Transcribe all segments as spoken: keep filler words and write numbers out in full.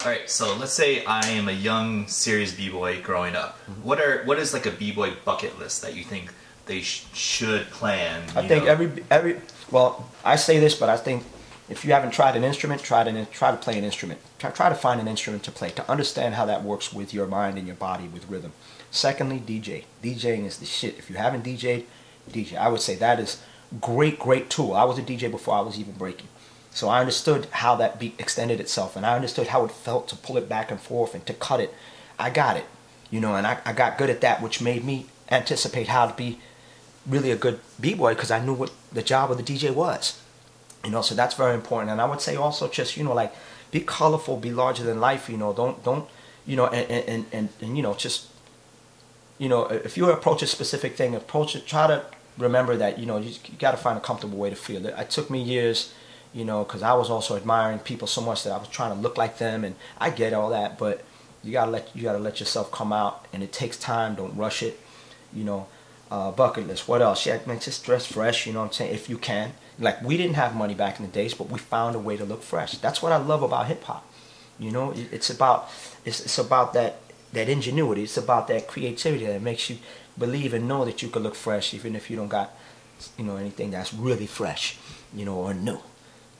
Alright, so let's say I am a young, serious b-boy growing up. Mm-hmm. What are what is like a b-boy bucket list that you think they sh should plan? I think know? every every well, I say this, but I think if you haven't tried an instrument, try to try to play an instrument. Try, try to find an instrument to play to understand how that works with your mind and your body with rhythm. Secondly, D J. DJing is the shit. If you haven't D J'd, D J. I would say that is great, great tool. I was a D J before I was even breaking. So I understood how that beat extended itself, and I understood how it felt to pull it back and forth and to cut it. I got it, you know, and I, I got good at that, which made me anticipate how to be really a good b-boy because I knew what the job of the D J was. You know, so that's very important. And I would say also just, you know, like be colorful, be larger than life, you know, don't, don't, you know, and, and, and, and, and you know, just, you know, if you approach a specific thing, approach it, try to remember that, you know, you, you got to find a comfortable way to feel it. It took me years. You know, because I was also admiring people so much that I was trying to look like them, and I get all that, but you gotta let you gotta let yourself come out, and it takes time. Don't rush it. You know, uh, bucket list. What else? Yeah, man, just dress fresh. You know what I'm saying? If you can, like we didn't have money back in the days, but we found a way to look fresh. That's what I love about hip hop. You know, it's about it's it's about that that ingenuity. It's about that creativity that makes you believe and know that you can look fresh, even if you don't got, you know, anything that's really fresh, you know, or new.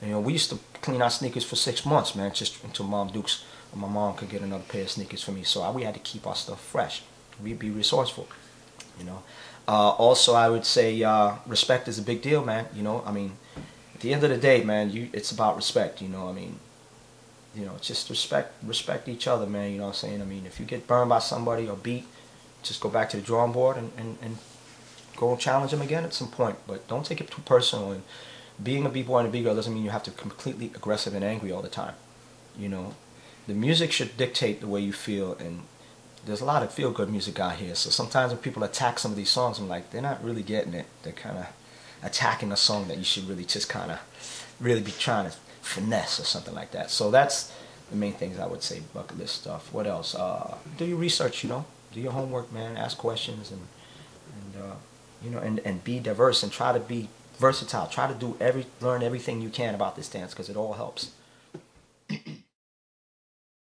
You know, we used to clean our sneakers for six months, man, just until Mom Dukes, my mom could get another pair of sneakers for me. So I, we had to keep our stuff fresh. We'd be resourceful, you know. Uh, also, I would say uh, respect is a big deal, man. You know, I mean, at the end of the day, man, you, it's about respect, you know. I mean, you know, just respect, respect each other, man, you know what I'm saying? I mean, if you get burned by somebody or beat, just go back to the drawing board and, and, and go challenge them again at some point. But don't take it too personal. And being a b-boy and a b-girl doesn't mean you have to be completely aggressive and angry all the time. You know, the music should dictate the way you feel, and there's a lot of feel-good music out here. So sometimes when people attack some of these songs, I'm like, they're not really getting it. They're kind of attacking a song that you should really just kind of really be trying to finesse or something like that. So that's the main things I would say, bucket list stuff. What else? Uh, do your research, you know. Do your homework, man. Ask questions and, and uh, you know, and, and be diverse and try to be versatile. Try to do every, learn everything you can about this dance because it all helps.